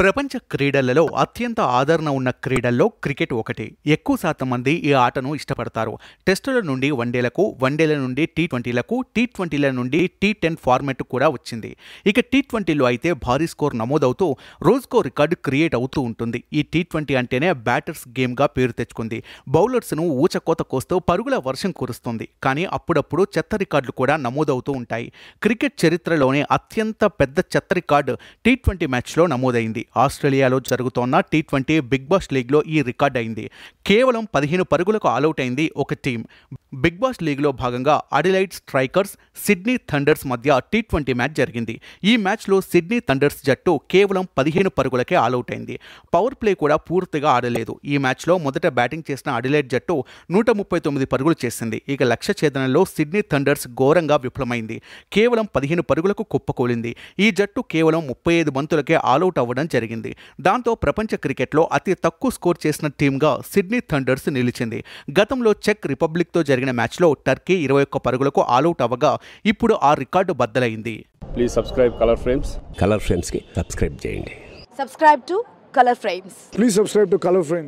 ప్రపంచ క్రీడలలో అత్యంత ఆదరణ ఉన్న క్రీడల్లో క్రికెట్ ఒకటి. ఎక్కువ శాతం మంది ఈ ఆటను ఇష్టపడతారు. టెస్టుల నుండి వన్డేలకు, వన్డేల నుండి టీ20లకు, టీ20ల నుండి టీ10 ఫార్మాట్ కూడా వచ్చింది. ఇక టీ20లో అయితే భారీ స్కోర్ నమోదవుతూ రోజుకో రికార్డు క్రియేట్ అవుతూ ఉంటుంది. ఈ టీ20 అంటేనే బ్యాటర్స్ గేమ్గా పేరు తెచ్చుకుంది. బౌలర్స్ను ఊచకోత కోస్తూ పరుగుల వర్షం కురుస్తుంది. కానీ అప్పుడప్పుడు చెత్త రికార్డులు కూడా నమోదవుతూ ఉంటాయి. క్రికెట్ చరిత్రలోనే అత్యంత పెద్ద చెత్త రికార్డు టీ20 మ్యాచ్లో నమోదైంది. ఆస్ట్రేలియాలో జరుగుతున్న టీ20 బిగ్ బాష్ లీగ్లో ఈ రికార్డ్ అయింది. కేవలం 15 పరుగులకు ఆల్అౌట్ అయింది ఒక టీం. బిగ్ బాష్ లీగ్లో భాగంగా అడిలైడ్ స్ట్రైకర్స్, సిడ్నీ థండర్స్ మధ్య టీ20 మ్యాచ్ జరిగింది. ఈ మ్యాచ్లో సిడ్నీ థండర్స్ జట్టు కేవలం 15 పరుగులకే ఆల్అౌట్ అయింది. పవర్ ప్లే కూడా పూర్తిగా ఆడలేదు. ఈ మ్యాచ్లో మొదట బ్యాటింగ్ చేసిన అడిలైడ్ జట్టు 139 పరుగులు చేసింది. ఇక లక్ష్య ఛేదనలో సిడ్నీ థండర్స్ ఘోరంగా విఫలమైంది. కేవలం 15 పరుగులకు కుప్పకూలింది. ఈ జట్టు కేవలం 35 బంతులకే ఆల్అౌట్ అవ్వడం జరిగింది. దాంతో ప్రపంచ క్రికెట్లో అతి తక్కువ స్కోర్ చేసిన టీమ్గా సిడ్నీ థండర్స్ నిలిచింది. గతంలో చెక్ రిపబ్లిక్తో జరిగిన మ్యాచ్లో టర్కీ 21 పరుగులకు ఆల్అౌట్ అవ్వగా ఇప్పుడు ఆ రికార్డు బద్దలైంది. Please subscribe colour frames. Colour frames కి సబ్స్క్రైబ్ చేయండి. Subscribe to colour frames. Please subscribe to colour frames.